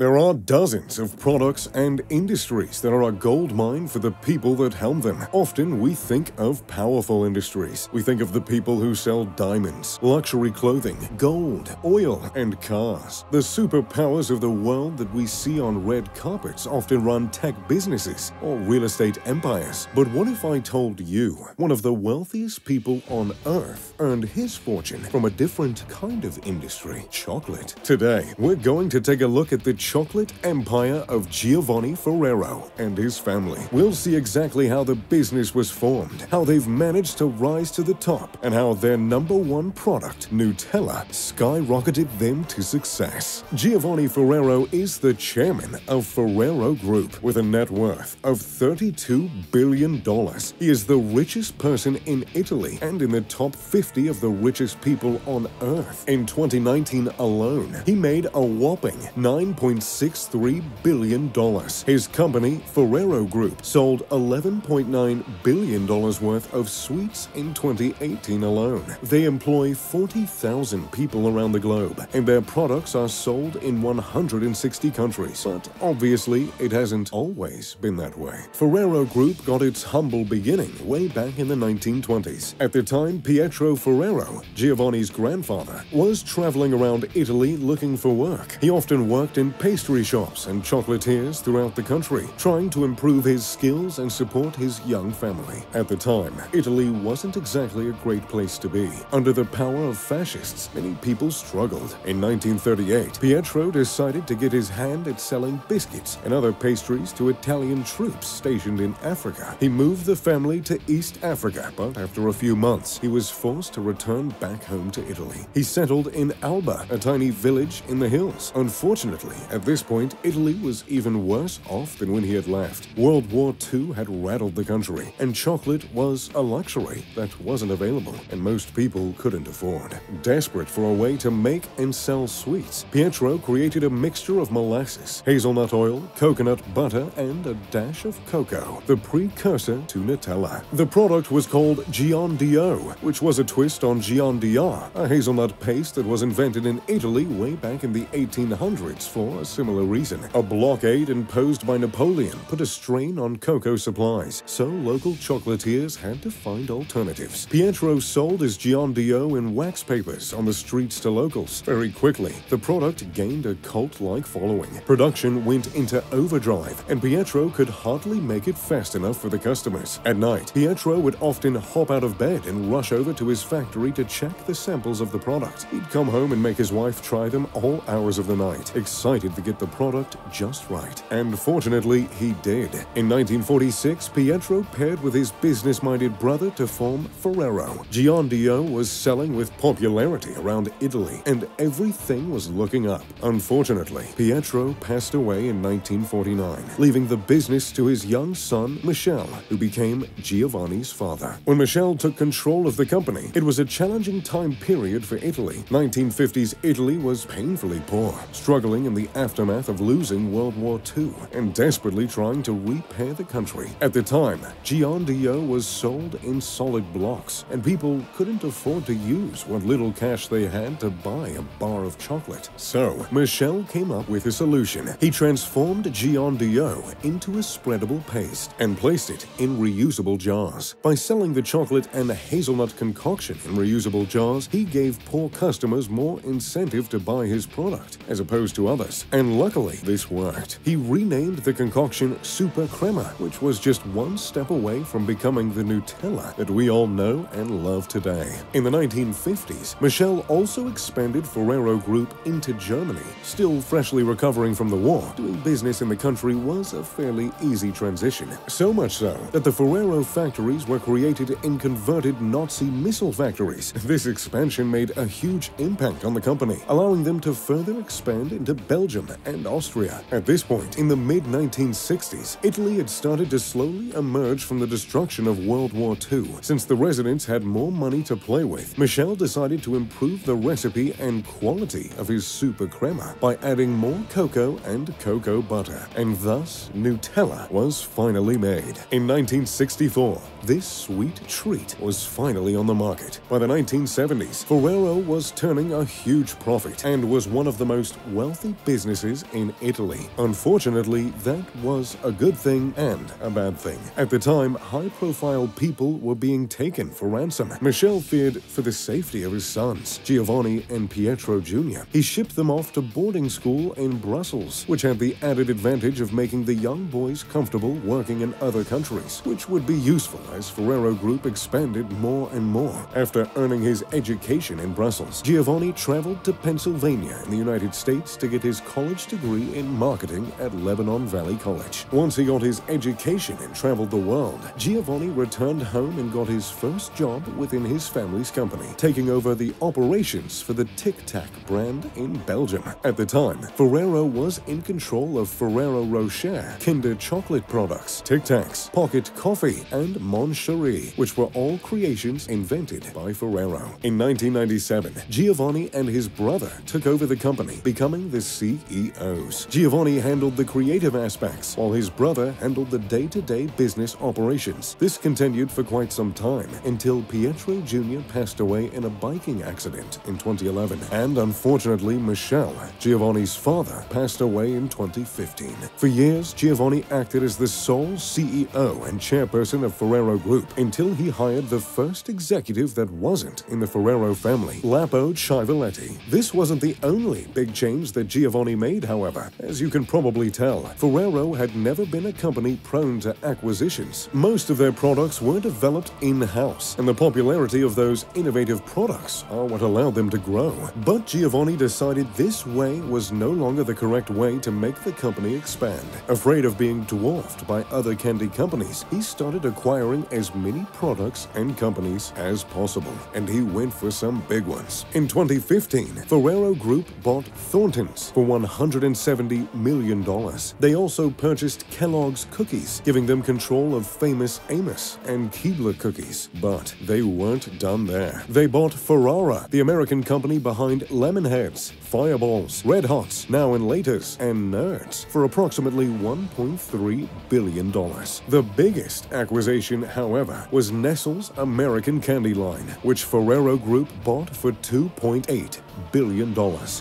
There are dozens of products and industries that are a goldmine for the people that helm them. Often we think of powerful industries. We think of the people who sell diamonds, luxury clothing, gold, oil, and cars. The superpowers of the world that we see on red carpets often run tech businesses or real estate empires. But what if I told you one of the wealthiest people on earth earned his fortune from a different kind of industry, chocolate? Today, we're going to take a look at the chocolate empire of Giovanni Ferrero and his family. We'll see exactly how the business was formed, how they've managed to rise to the top, and how their #1 product, Nutella, skyrocketed them to success. Giovanni Ferrero is the chairman of Ferrero Group with a net worth of $32 billion. He is the richest person in Italy and in the top 50 of the richest people on earth. In 2019 alone, he made a whopping $9.63 billion. His company, Ferrero Group, sold $11.9 billion worth of sweets in 2018 alone. They employ 40,000 people around the globe, and their products are sold in 160 countries. But obviously, it hasn't always been that way. Ferrero Group got its humble beginning way back in the 1920s. At the time, Pietro Ferrero, Giovanni's grandfather, was traveling around Italy looking for work. He often worked in pastry shops and chocolatiers throughout the country, trying to improve his skills and support his young family. At the time, Italy wasn't exactly a great place to be. Under the power of fascists, many people struggled. In 1938, Pietro decided to get his hand at selling biscuits and other pastries to Italian troops stationed in Africa. He moved the family to East Africa, but after a few months, he was forced to return back home to Italy. He settled in Alba, a tiny village in the hills. Unfortunately, at this point, Italy was even worse off than when he had left. World War II had rattled the country, and chocolate was a luxury that wasn't available and most people couldn't afford. Desperate for a way to make and sell sweets, Pietro created a mixture of molasses, hazelnut oil, coconut butter, and a dash of cocoa, the precursor to Nutella. The product was called Gianduja, which was a twist on Gianduja, a hazelnut paste that was invented in Italy way back in the 1800s for a similar reason. A blockade imposed by Napoleon put a strain on cocoa supplies, so local chocolatiers had to find alternatives. Pietro sold his Gianduja in wax papers on the streets to locals. Very quickly, the product gained a cult-like following. Production went into overdrive, and Pietro could hardly make it fast enough for the customers. At night, Pietro would often hop out of bed and rush over to his factory to check the samples of the product. He'd come home and make his wife try them all hours of the night, excited to get the product just right. And fortunately, he did. In 1946, Pietro paired with his business-minded brother to form Ferrero. Gianduja was selling with popularity around Italy, and everything was looking up. Unfortunately, Pietro passed away in 1949, leaving the business to his young son, Michele, who became Giovanni's father. When Michele took control of the company, it was a challenging time period for Italy. 1950s Italy was painfully poor, struggling in the aftermath of losing World War II and desperately trying to repair the country. At the time, Gianduja was sold in solid blocks, and people couldn't afford to use what little cash they had to buy a bar of chocolate. So, Michele came up with a solution. He transformed Gianduja into a spreadable paste and placed it in reusable jars. By selling the chocolate and hazelnut concoction in reusable jars, he gave poor customers more incentive to buy his product as opposed to others. And luckily, this worked. He renamed the concoction Super Crema, which was just one step away from becoming the Nutella that we all know and love today. In the 1950s, Michele also expanded Ferrero Group into Germany. Still freshly recovering from the war, doing business in the country was a fairly easy transition. So much so that the Ferrero factories were created in converted Nazi missile factories. This expansion made a huge impact on the company, allowing them to further expand into Belgium and Austria. At this point, in the mid-1960s, Italy had started to slowly emerge from the destruction of World War II. Since the residents had more money to play with, Michele decided to improve the recipe and quality of his Super Crema by adding more cocoa and cocoa butter, and thus Nutella was finally made. In 1964, this sweet treat was finally on the market. By the 1970s, Ferrero was turning a huge profit and was one of the most wealthy businesses businesses in Italy. Unfortunately, that was a good thing and a bad thing. At the time, high-profile people were being taken for ransom. Michele feared for the safety of his sons, Giovanni and Pietro Jr. He shipped them off to boarding school in Brussels, which had the added advantage of making the young boys comfortable working in other countries, which would be useful as Ferrero Group expanded more and more. After earning his education in Brussels, Giovanni traveled to Pennsylvania in the United States to get his college degree in marketing at Lebanon Valley College. Once he got his education and traveled the world, Giovanni returned home and got his first job within his family's company, taking over the operations for the Tic Tac brand in Belgium. At the time, Ferrero was in control of Ferrero Rocher, Kinder chocolate products, Tic Tacs, Pocket Coffee, and Mon Cherie, which were all creations invented by Ferrero. In 1997, Giovanni and his brother took over the company, becoming the CEOs. Giovanni handled the creative aspects, while his brother handled the day-to-day business operations. This continued for quite some time, until Pietro Jr. passed away in a biking accident in 2011. And unfortunately, Michele, Giovanni's father, passed away in 2015. For years, Giovanni acted as the sole CEO and chairperson of Ferrero Group, until he hired the first executive that wasn't in the Ferrero family, Lapo Chivaletti. This wasn't the only big change that Giovanni made, however. As you can probably tell, Ferrero had never been a company prone to acquisitions. Most of their products were developed in-house, and the popularity of those innovative products are what allowed them to grow. But Giovanni decided this way was no longer the correct way to make the company expand. Afraid of being dwarfed by other candy companies, he started acquiring as many products and companies as possible, and he went for some big ones. In 2015, Ferrero Group bought Thornton's for $170 million. They also purchased Kellogg's cookies, giving them control of Famous Amos and Keebler cookies. But they weren't done there. They bought Ferrara, the American company behind Lemonheads, Fireballs, Red Hots, Now and Laters, and Nerds, for approximately $1.3 billion. The biggest acquisition, however, was Nestle's American candy line, which Ferrero Group bought for $2.8 billion.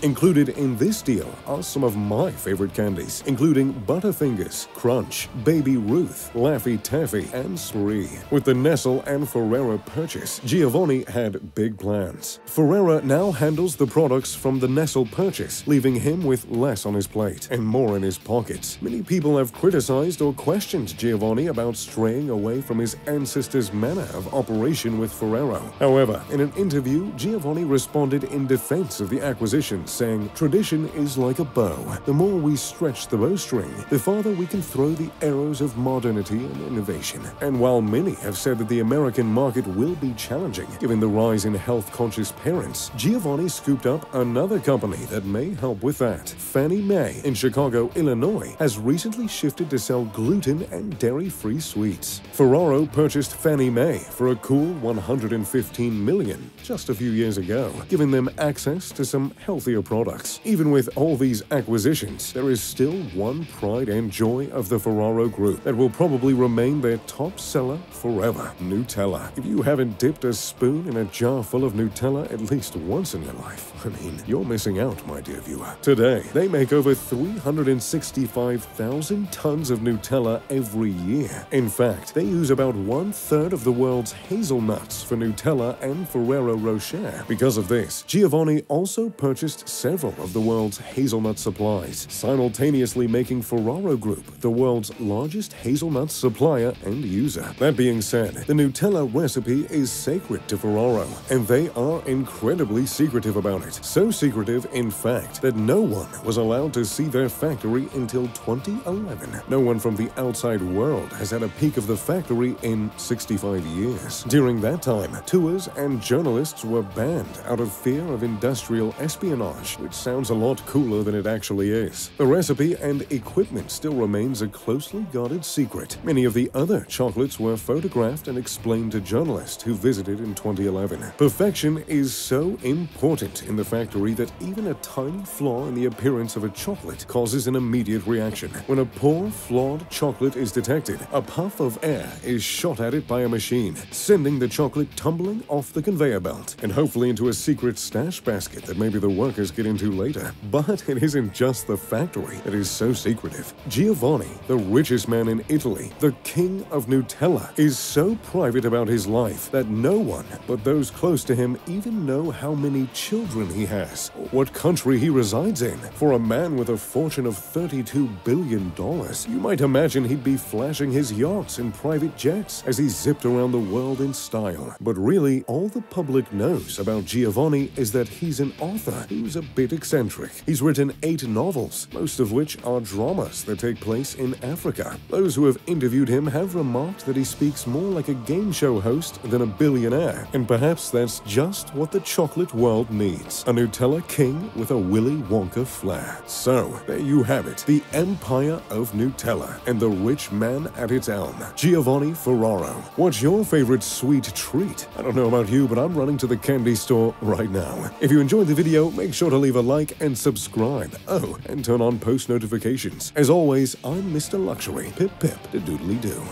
Included in this deal are some of my favorite candies, including Butterfingers, Crunch, Baby Ruth, Laffy Taffy, and Spree. With the Nestle and Ferrero purchase, Giovanni had big plans. Ferrero now handles the products from the Nestle purchase, leaving him with less on his plate and more in his pockets. Many people have criticized or questioned Giovanni about straying away from his ancestors' manner of operation with Ferrero. However, in an interview, Giovanni responded in defense of the acquisition, saying, "Tradition is like a bow. The more we stretch the bowstring, the farther we can throw the arrows of modernity and innovation." And while many have said that the American market will be challenging, given the rise in health-conscious parents, Giovanni scooped up another company that may help with that. Fannie Mae in Chicago, Illinois, has recently shifted to sell gluten and dairy-free sweets. Ferrero purchased Fannie Mae for a cool $115 million just a few years ago, giving them access to some healthier products. Even with all these acquisitions, there is still one pride and joy of the Ferrero Group that will probably remain their top seller forever: Nutella. If you haven't dipped a spoon in a jar full of Nutella at least once in your life, I mean, you're missing out, my dear viewer. Today, they make over 365,000 tons of Nutella every year. In fact, they use about 1/3 of the world's hazelnuts for Nutella and Ferrero Rocher. Because of this, Giovanni also purchased several of the world's hazelnut supplies, simultaneously making Ferrero Group the world's largest hazelnut supplier and user. That being said, the Nutella recipe is sacred to Ferrero, and they are incredibly secretive about it. So secretive, in fact, that no one was allowed to see their factory until 2011. No one from the outside world has had a peek of the factory in 65 years. During that time, tours and journalists were banned out of fear of industrial espionage, which sounds a lot cooler than it actually is. The recipe and equipment still remains a closely guarded secret. Many of the other chocolates were photographed and explained to journalists who visited in 2011. Perfection is so important in the factory that even a tiny flaw in the appearance of a chocolate causes an immediate reaction. When a poor, flawed chocolate is detected, a puff of air is shot at it by a machine, sending the chocolate tumbling off the conveyor belt and hopefully into a secret stash basket that maybe the workers get into later. But it isn't just the factory that is so secretive. Giovanni, the richest man in Italy, the king of Nutella, is so private about his life that no one but those close to him even know how many children he has, what country he resides in. For a man with a fortune of $32 billion, you might imagine he'd be flashing his yachts and private jets as he zipped around the world in style. But really, all the public knows about Giovanni is that he's an author who's a bit eccentric. He's written 8 novels, most of which are dramas that take place in Africa. Those who have interviewed him have remarked that he speaks more like a game show host than a billionaire, and perhaps that's just what the chocolate world needs, a Nutella king with a Willy Wonka flair. So, there you have it, the empire of Nutella and the rich man at its elm, Giovanni Ferrero. What's your favorite sweet treat? I don't know about you, but I'm running to the candy store right now. If you enjoyed the video, make sure to leave a like and subscribe. Oh, and turn on post notifications. As always, I'm Mr. Luxury. Pip pip, doodly doo.